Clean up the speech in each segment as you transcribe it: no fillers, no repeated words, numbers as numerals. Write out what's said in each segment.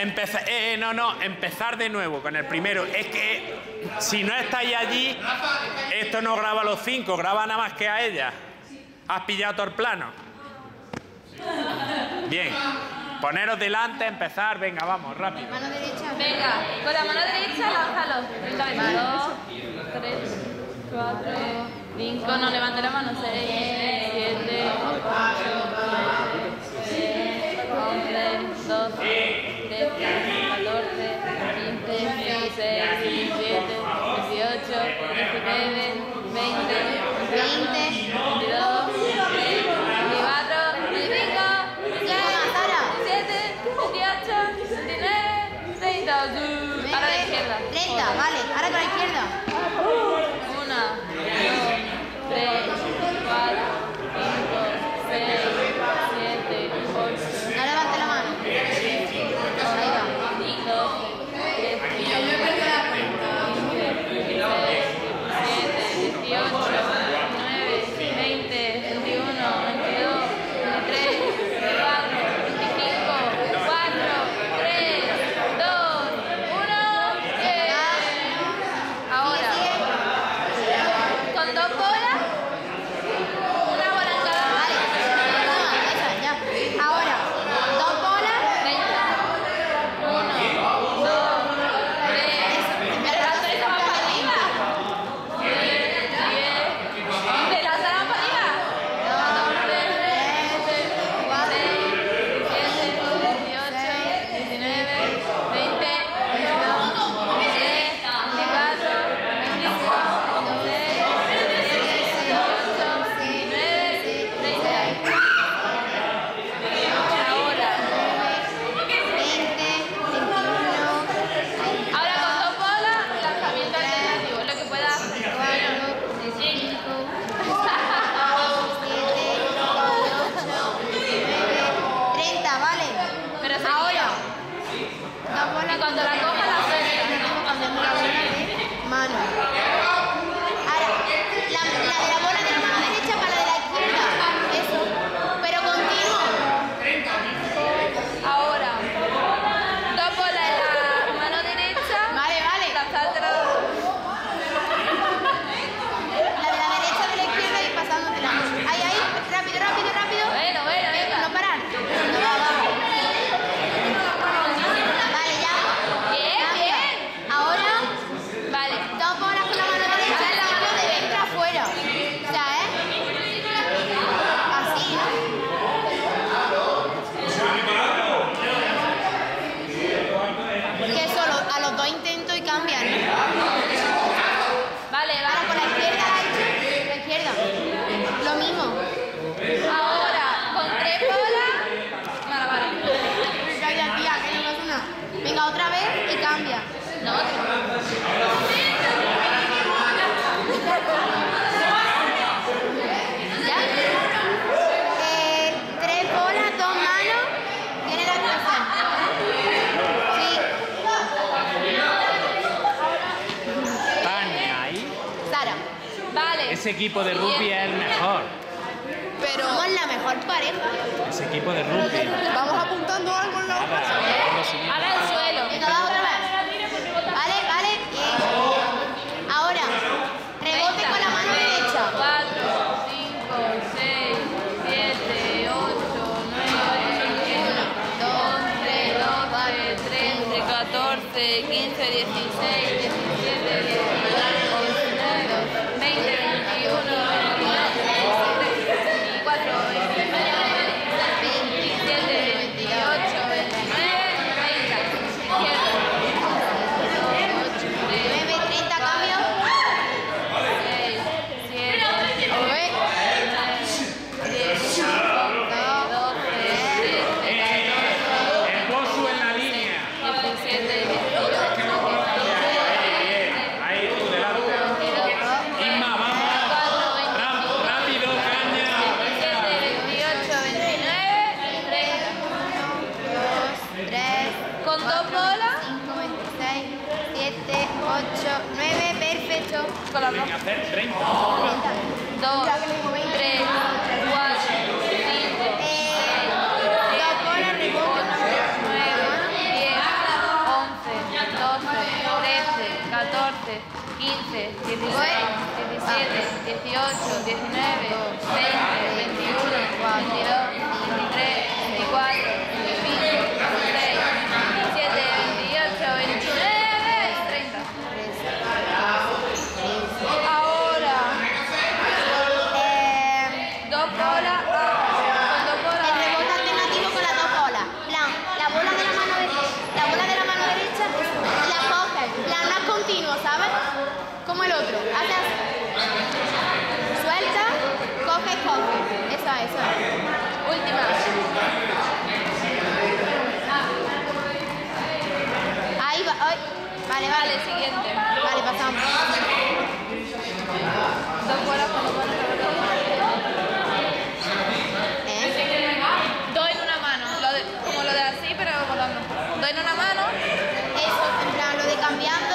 empezar de nuevo con el primero. Es que si no estáis allí, esto no graba los cinco, graba nada más que a ella. ¿Has pillado todo el plano? Bien. Poneros delante, empezar, venga, vamos, rápido. Mano derecha. Venga, con la mano derecha lánzalo. Venga, 2, 3, 4, 5, no levante la mano, 6, 7, 8, 9, 10, 11, 12, 13, 14, 15, 16, 17, 18, 19, 20, 21, 22, 23, 24, 25, 26, 27, 28, 29, 30, vale, ahora con la izquierda. 1, 2, 3, 4, 5, 6, 7, 8. No levante la mano. Ese equipo de rugby es el mejor. Pero somos la mejor pareja. Ese equipo de rugby. Vamos apuntando algo en la otra. Ahora al suelo. Venga, va otra vez. Vale, vale. Bien. Ahora, rebote con la mano derecha. 4, 5, 6, 7, 8, 9, 10, 11, 12, 13, 14, 15, 16. Con la mano. 2, 3, 4, 5, 6, 7, 8, 9, 10. 15, 16, 17, 18, 19, 20, 21, 22, 23, 24, 25, 26, 27, 28, 29, 30. Ahora, dos bolas. El rebote alternativo con las dos bolas. Plan, la bola de la mano derecha, la bola de la mano derecha, la coge. Plan, no es continuo, ¿sabes? Como el otro. Hace así. Suelta, coge, coge. Eso es. Última. Ahí va. Ay. Vale, vale, siguiente. Vale, pasamos. Dos bolas con dos bolas. Dos en una mano. Como lo de así, pero volando. Dos en una mano. Eso, en plan, lo de cambiando.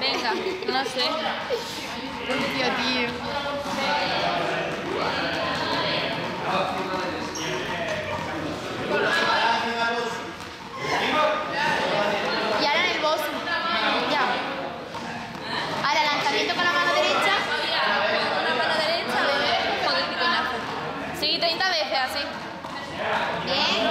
Venga, no sé. Hostia, tío. Y ahora en el bozo. Ya. Ahora lanzamiento con la mano derecha. Con la mano derecha. Joder, qué coñazo. Sí, 30 veces así. Bien.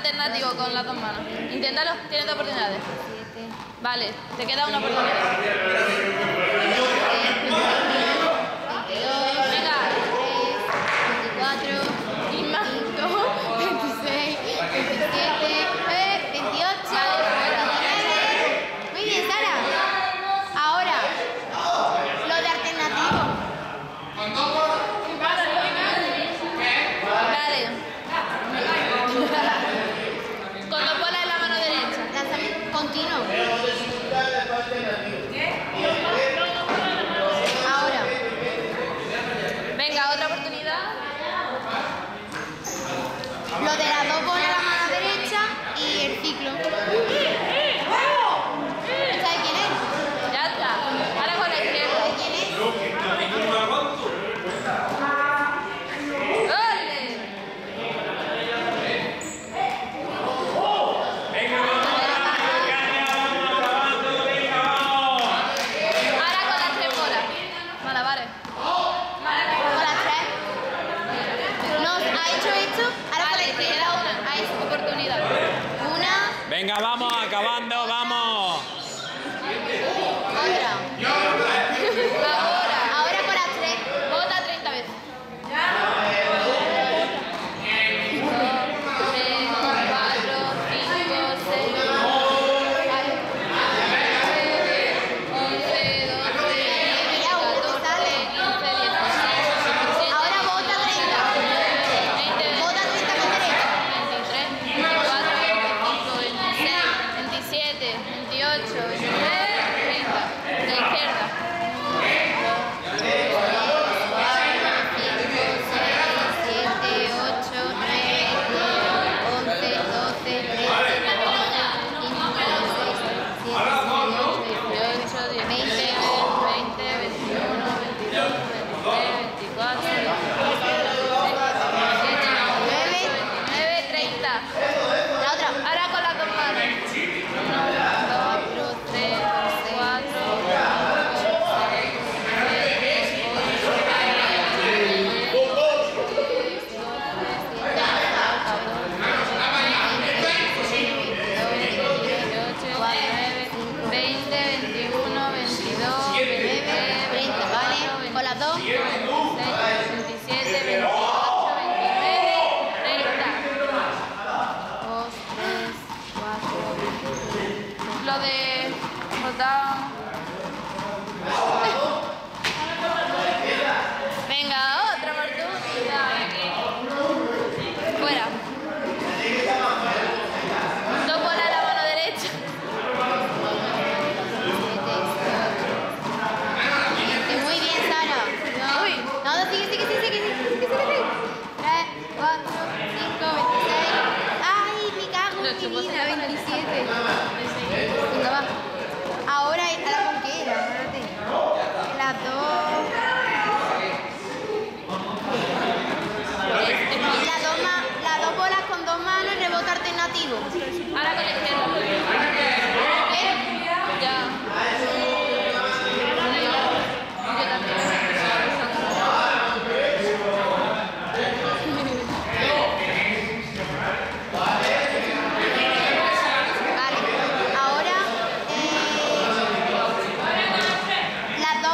Alternativo con las dos manos. Inténtalo, tienes dos oportunidades. Vale, te queda una oportunidad. Lo de las dos bolas a la mano derecha y el ciclo. Venga, vamos, acabando, vamos. Ahora por A3. Vota 30 veces.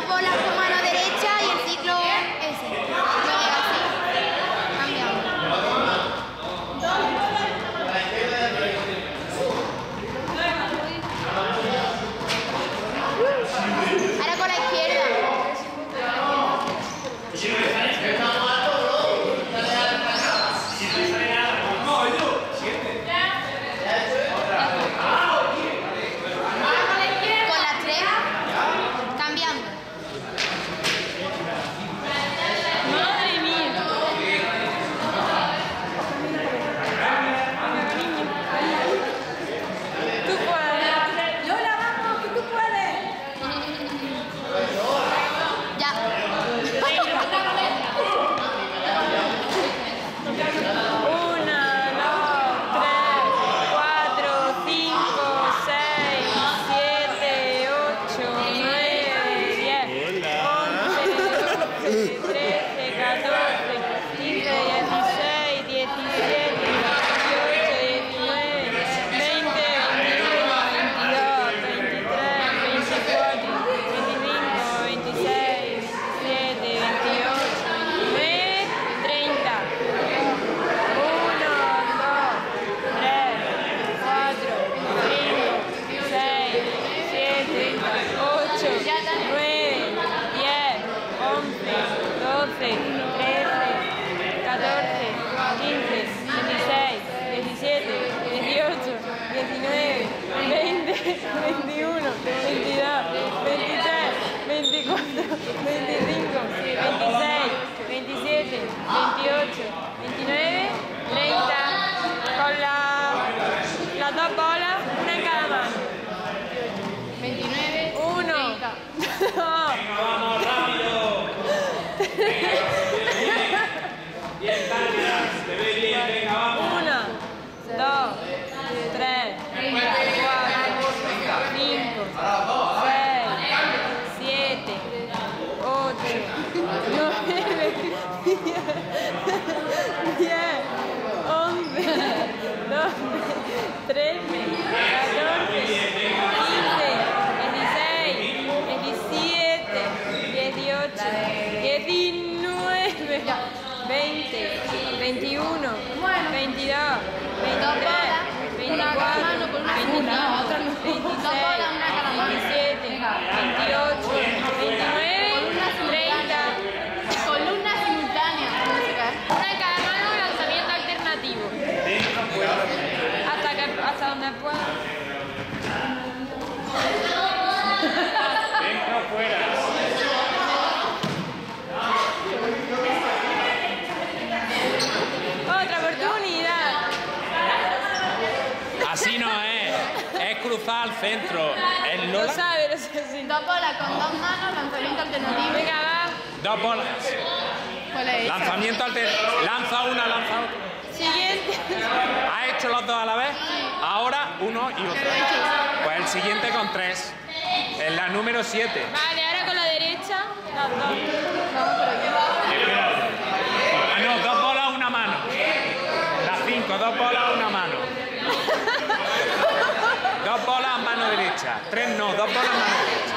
Con la mano derecha. Hasta donde pueda. Dentro o fuera. Otra oportunidad. Así no es. Es cruzar al centro. El Lola. Lo sabe, lo sé, sí. Dos bolas con dos manos, lanzamiento alternativo. Venga, va. Dos bolas. ¿Cuál es esa? Lanzamiento alternativo. Lanza una, lanza otra. Siguiente. ¿Has hecho los dos a la vez? Ahora uno y otro. Pues el siguiente con tres. Es la número 7. Vale, ahora con la derecha. Las dos. Ah, no, dos bolas, una mano. Las 5, dos bolas, una mano. Dos bolas, mano derecha. Tres no, dos bolas, mano derecha.